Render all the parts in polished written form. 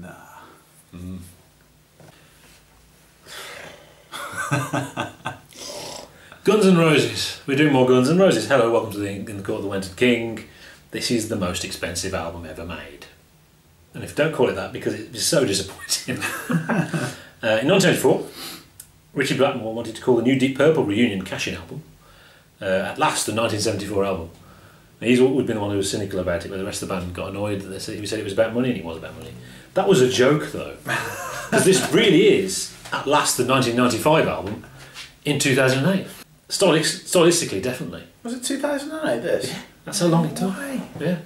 Nah. Guns N' Roses. We do more Guns N' Roses. Hello, welcome to the Court of the Winter King. This is the most expensive album ever made. And if don't call it that, because it's so disappointing. In 1984, Ritchie Blackmore wanted to call the new Deep Purple reunion cash-in album. At last, the 1974 album. Now, he's always been the one who was cynical about it, where the rest of the band got annoyed that they said, he said it was about money, and it was about money. That was a joke, though. Because this really is, at last, the 1995 album in 2008. Stylistically, definitely. Was it 2008, this? Yeah, that's how long it took. Yeah.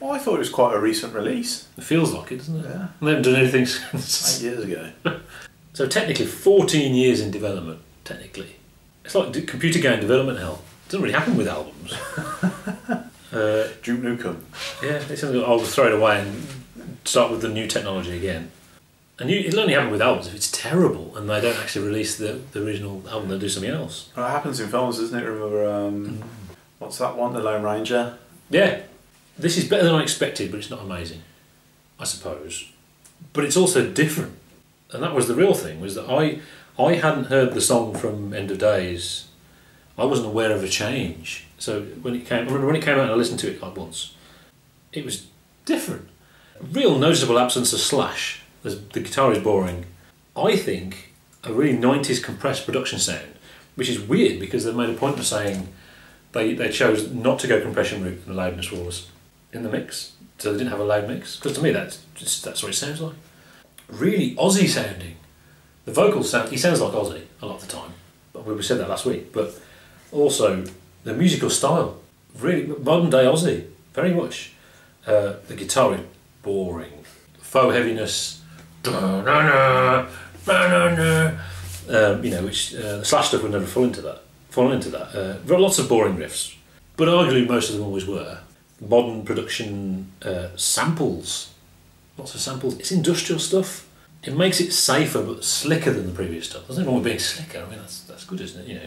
Well, I thought it was quite a recent release. It feels like it, doesn't it? Yeah. They haven't done anything since. 8 years ago. So technically, 14 years in development, technically. It's like computer game development hell. It doesn't really happen with albums. Duke Nukem. Yeah, it's something I'll throw it away and start with the new technology again. And it'll only happen with albums if it's terrible and they don't actually release the original album, they'll do something else. Well, it happens in films, doesn't it? Remember, what's that one? The Lone Ranger? Yeah. This is better than I expected, but it's not amazing, I suppose. But it's also different. And that was the real thing, was that I hadn't heard the song from End of Days. I wasn't aware of a change. So when it came, I remember when it came out and I listened to it like once. It was different. A real noticeable absence of Slash. The guitar is boring. I think a really 90s compressed production sound, which is weird because they've made a point of saying they chose not to go compression route and the loudness was in the mix, so they didn't have a loud mix. Because to me, that's what it sounds like. Really Ozzy sounding. The vocals sound, he sounds like Ozzy a lot of the time. We said that last week, but also the musical style, really modern day Ozzy, very much. The guitar is boring. Faux heaviness, you know, which Slash stuff would never fall into that. Lots of boring riffs, but arguably most of them always were. Modern production samples, lots of samples. It's industrial stuff. It makes it safer but slicker than the previous stuff. There's nothing wrong with being slicker. I mean, that's good, isn't it? You know,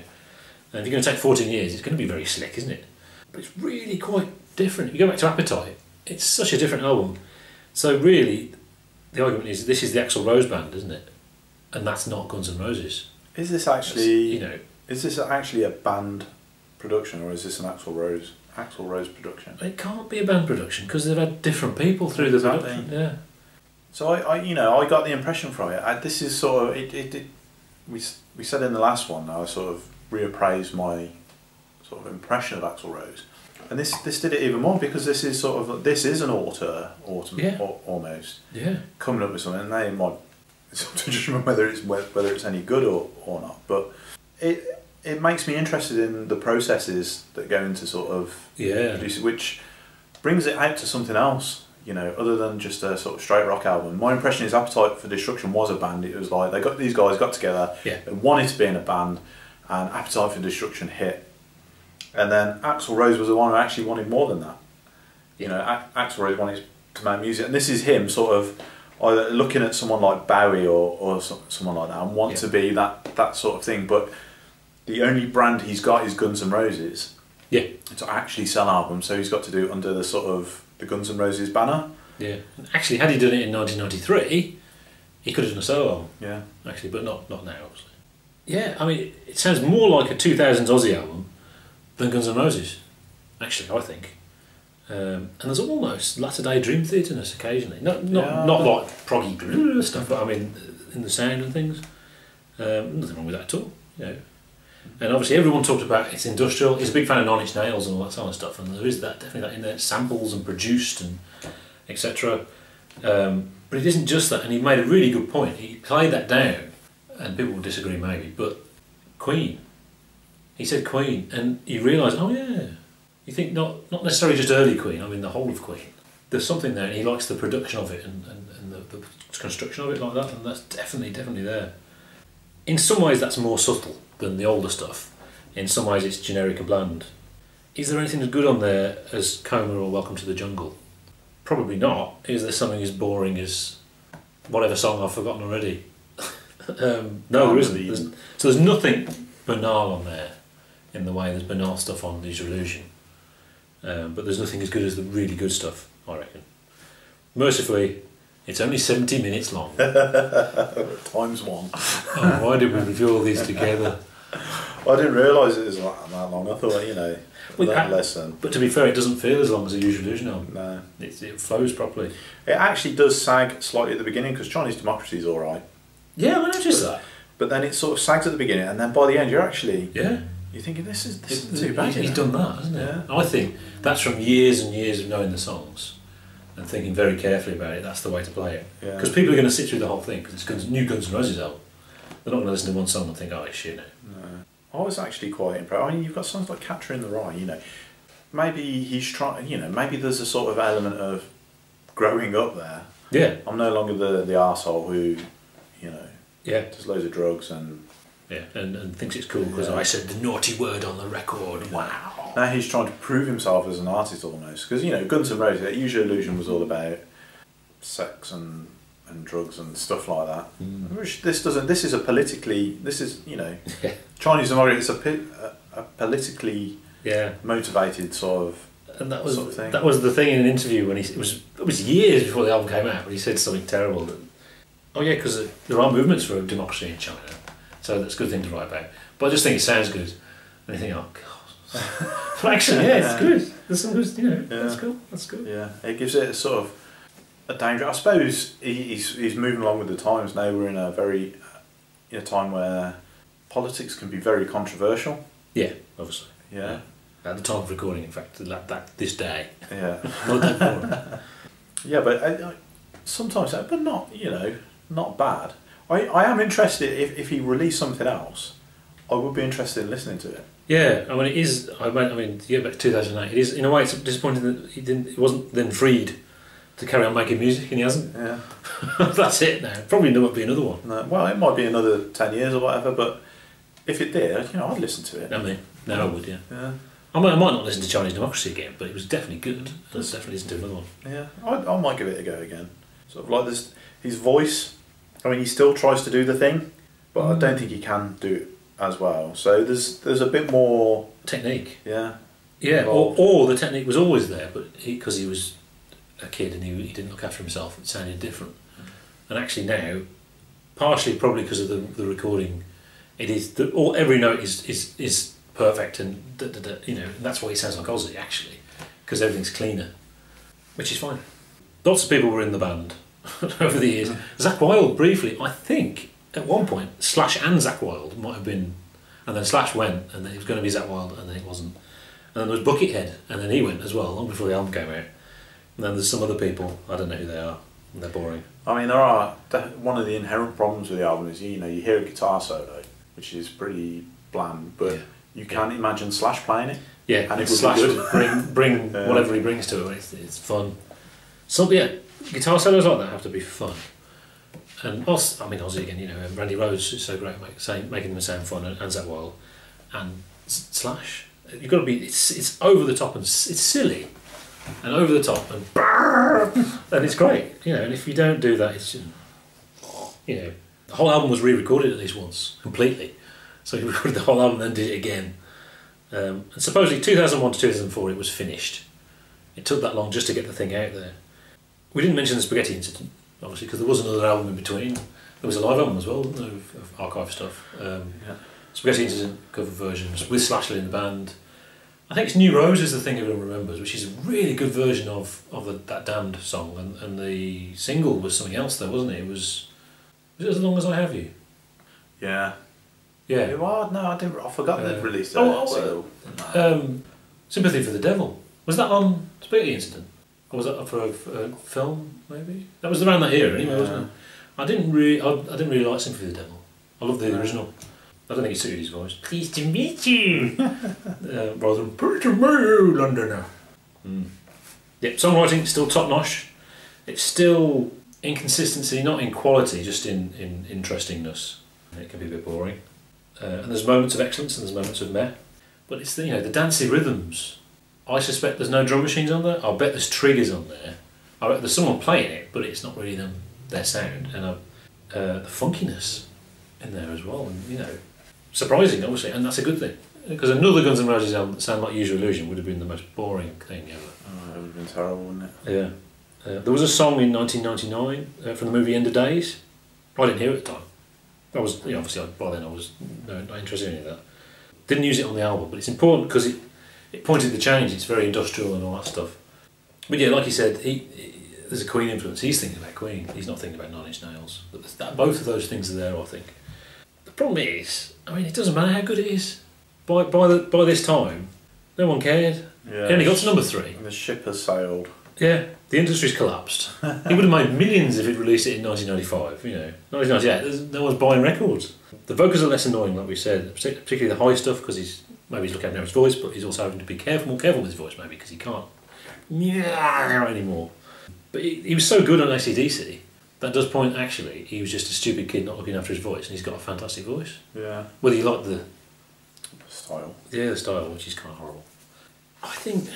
and if you're going to take 14 years, it's going to be very slick, isn't it? But it's really quite different. If you go back to Appetite, it's such a different album. So really, the argument is this is the Axl Rose band, isn't it? And that's not Guns N' Roses. Is this actually, you know, is this actually a band production or is this an Axl Rose production? It can't be a band production because they've had different people through the production. Yeah. So I, you know, I got the impression from it. This is sort of it. We said in the last one, I sort of reappraised my sort of impression of Axl Rose, and this did it even more because this is sort of an auteur, yeah. Almost, yeah, coming up with something. And they might just remember whether it's any good or not, but it makes me interested in the processes that go into sort of producing, which brings it out to something else. You know, other than just a sort of straight rock album. My impression is Appetite for Destruction was a band. It was like these guys got together, they wanted to be in a band, and Appetite for Destruction hit. And then Axl Rose was the one who actually wanted more than that. You know, Axl Rose wanted to make music, and this is him sort of either looking at someone like Bowie or someone like that and want to be that sort of thing. But the only brand he's got is Guns N' Roses. Yeah, to actually sell albums, so he's got to do it under the sort of the Guns N' Roses banner. Yeah, actually, had he done it in 1993, he could have done a solo album. Yeah, actually, but not now, obviously. Yeah, I mean, it sounds more like a 2000s Ozzy album than Guns N' Roses. Actually, I think. And there's almost latter-day Dream Theatre-ness occasionally. Not like proggy stuff, but I mean, in the sound and things. Nothing wrong with that at all. You know. And obviously everyone talked about it's industrial. He's a big fan of Nine Inch Nails and all that sort of stuff, and there is definitely that in there, samples and produced and etc. But it isn't just that, and he made a really good point. He played that down, and people will disagree maybe, but Queen. He said Queen, and he realised, oh yeah, you think not necessarily just early Queen, I mean the whole of Queen. There's something there, and he likes the production of it and the construction of it like that, and that's definitely there. In some ways that's more subtle than the older stuff. In some ways it's generic and bland. Is there anything as good on there as Coma or Welcome to the Jungle? Probably not. Is there something as boring as whatever song I've forgotten already? No, there isn't. There's nothing banal on there in the way there's banal stuff on Use Your Illusion. But there's nothing as good as the really good stuff, I reckon. Mercifully, It's only 70 minutes long. Times one. Oh, why did we review all these together? Well, I didn't realise it was that long. I thought, you know, that lesson. But to be fair, it doesn't feel as long as a Use Your Illusion album. No. It flows properly. It actually does sag slightly at the beginning, because Chinese Democracy is alright. Yeah, I noticed that. But then it sort of sags at the beginning, and then by the end, you're actually... Yeah. You're thinking, this isn't too bad. He's done that, hasn't he? Yeah. I think that's from years and years of knowing the songs and thinking very carefully about it. That's the way to play it. Because people are going to sit through the whole thing, because it's new Guns N' Roses album. They're not going to listen to one song and think, oh, it's shit now. No. I was actually quite impressed. I mean, you've got songs like Catcher in the Rye, you know. Maybe he's trying, you know, maybe there's a sort of element of growing up there. Yeah. I'm no longer the arsehole who, you know, does loads of drugs and... Yeah, and thinks it's cool because I said the naughty word on the record. Wow. Now he's trying to prove himself as an artist almost. Because, you know, Guns N' Roses, Use Your Illusion was all about sex and drugs and stuff like that. Mm. Which this doesn't, this is a politically, this is, you know, Chinese democracy, it's a politically motivated sort of... And that was sort of thing. That was the thing in an interview when it was years before the album came out, but he said something terrible. That, oh yeah, because there are movements for democracy in China. So that's a good thing to write about. But I just think it sounds good. And you think, oh, God. But actually, yeah, it's good. That's, you know, that's cool. That's good. Yeah, it gives it a sort of a danger. I suppose he's moving along with the times now. We're in a very time where politics can be very controversial. Yeah, obviously. Yeah. At the time of recording, in fact, like that this day. Yeah. Yeah, but sometimes, but not, you know, not bad. I am interested, if he released something else, I would be interested in listening to it. Yeah, I mean, it is, yeah, back to 2008, it is, in a way, it's disappointing that it wasn't then freed to carry on making music, and he hasn't. Yeah. That's it now. Probably there won't be another one. No, well, it might be another 10 years or whatever, but if it did, you know, I'd listen to it. I mean, no, I would, yeah. I mean, I might not listen to Chinese Democracy again, but it was definitely good. I'd definitely listen to another one. Yeah, I might give it a go again. Sort of like this, his voice... I mean, he still tries to do the thing, but I don't think he can do it as well. So there's a bit more technique. Yeah, yeah. Or the technique was always there, but because he was a kid and he didn't look after himself, it sounded different. And actually now, partially probably because of the recording, it is every note is perfect, and you know, that's why he sounds like Ozzy actually, because everything's cleaner, which is fine. Lots of people were in the band. Over the years, Zakk Wylde briefly, I think at one point Slash and Zakk Wylde might have been, and then Slash went, and then it was going to be Zakk Wylde, and then it wasn't, and then there was Buckethead, and then he went as well long before the album came out. And then there's some other people, I don't know who they are, and they're boring. I mean, there are one of the inherent problems with the album is, you know, you hear a guitar solo which is pretty bland, but you can't imagine Slash playing it. Yeah, and it would Slash bring whatever he brings to it. It's fun. So yeah. Guitar solos like that have to be fun, and Ozzy, I mean Ozzy again, you know, Randy Rhoads is so great at making them sound fun, and Zakk Wylde, and Slash. You've got to be, it's over the top, and it's silly, and over the top, and and it's great, you know. And if you don't do that, it's just, you know, the whole album was re-recorded at least once completely, so he recorded the whole album and then did it again. And supposedly 2001 to 2004 it was finished. It took that long just to get the thing out there. We didn't mention the Spaghetti Incident, obviously, because there was another album in between. There was a live album as well, wasn't there, of archive stuff. Spaghetti Incident cover versions with Slashley in the band. I think it's New Rose is the thing everyone remembers, which is a really good version of that Damned song. And the single was something else though, wasn't it? Was it As Long As I Have You? Yeah. Yeah. Well, no, I forgot they'd released that. Sympathy for the Devil. Was that on Spaghetti Incident? Or was that for a film, maybe? That was around that era, anyway, wasn't it? I didn't really like Sympathy for the Devil. I loved the original. I don't think it suited his voice. Pleased to meet you! Rather than, pleased to meet you, Londoner! Mm. Yep, songwriting, still top-notch. It's still inconsistency, not in quality, just in interestingness. It can be a bit boring. And there's moments of excellence and there's moments of meh. But it's the, you know, the dancey rhythms. I suspect there's no drum machines on there. I bet there's triggers on there. I bet there's someone playing it, but it's not really their sound. And the funkiness in there as well, and you know, surprising obviously, and that's a good thing. Because another Guns N' Roses album that sounded like Use Your Illusion would have been the most boring thing ever. Oh, it would have been terrible, wouldn't it? Yeah. There was a song in 1999 from the movie End of Days. I didn't hear it at the time. I was, you know, obviously by then I was not interested in any of that. Didn't use it on the album, but it's important because it pointed to the change. It's very industrial and all that stuff. But yeah, like you said, there's a Queen influence. He's thinking about Queen. He's not thinking about 9 Inch Nails. But both of those things are there, I think. The problem is, I mean, it doesn't matter how good it is. By this time, no one cared. Yeah, it only got to number 3. The ship has sailed. Yeah, the industry's collapsed. It would have made millions if it released it in 1995. You know, 1998. No one's buying records. The vocals are less annoying, like we said, particularly the high stuff, because maybe he's looking at his voice, but he's also having to be more careful with his voice, maybe because he can't anymore. But he was so good on AC/DC. That does point, actually, he was just a stupid kid not looking after his voice, and he's got a fantastic voice. Yeah. Whether you like the style. Yeah, the style, which is kind of horrible. I think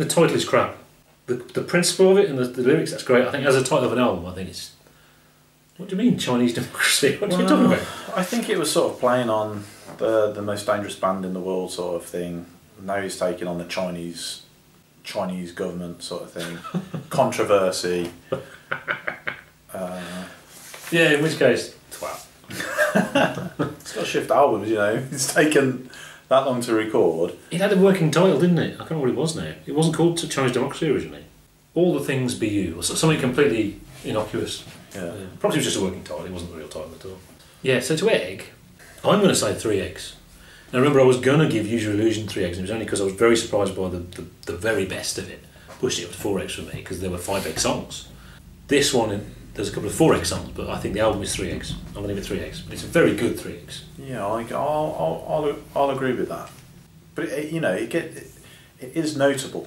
the title is crap. The principle of it and the lyrics, that's great. I think as a title of an album, I think it's... What do you mean, Chinese Democracy? What are you talking about? I think it was sort of playing on the most dangerous band in the world sort of thing. Now he's taking on the Chinese government sort of thing. Controversy. Yeah, in which case, twat. It's got to shift albums, you know. It's taken that long to record. It had a working title, didn't it? I can't remember what it was now. It wasn't called Chinese Democracy originally. All the Things Be You, or something completely innocuous. Yeah. Probably was just a working title, it wasn't the real title at all. Yeah, so to egg, I'm going to say 3 eggs. Now remember, I was going to give Use Your Illusion 3 eggs, and it was only because I was very surprised by the very best of it. Pushed it up to 4 eggs for me, because there were 5 egg songs. This one, there's a couple of 4 egg songs, but I think the album is 3 eggs. I'm going to give it 3 eggs, but it's a very good 3 eggs. Yeah, I'll agree with that. But it is notable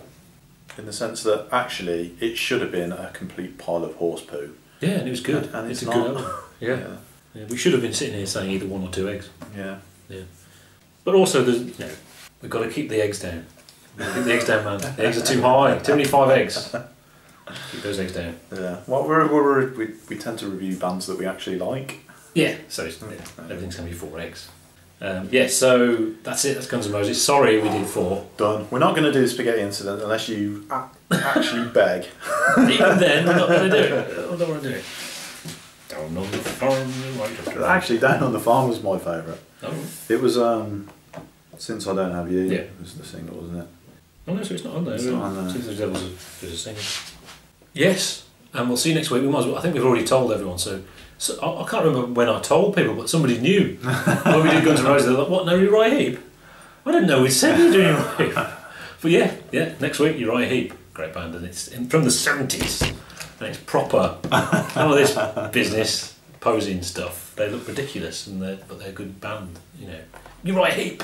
in the sense that actually it should have been a complete pile of horse poo. Yeah, and it was good. And it's a good album. Yeah. Yeah. We should have been sitting here saying either 1 or 2 eggs. Yeah. Yeah. But also, there's, we've got to keep the eggs down. Keep the eggs down, man. The eggs are too high. Too many 5 eggs. Keep those eggs down. Yeah. Well, we tend to review bands that we actually like. Yeah. So everything's going to be 4 eggs. Yeah. So that's it. That's Guns N' Roses. Sorry, we did 4. Done. We're not going to do the Spaghetti Incident unless you actually beg. Even then, we're not going to do it. I don't want to do it. Down on the Farm. Actually, Down on the Farm was my favourite. Oh. It was Since I Don't Have You. Yeah. Was the single, wasn't it? Oh no, so it's not on there. It's not on there. Since the Devil's a single. Yes, and we'll see you next week. We might as well, I think we've already told everyone, so I can't remember when I told people, but somebody knew. When we did Guns N' Roses, they're like, what, no Uriah Heap? I didn't know we said we were doing Uriah Heap. But yeah, next week, Uriah Heap. Great band, and it's from the 70s. And it's proper, none of this business posing stuff. They look ridiculous, but they're a good band, you know. Uriah Heap!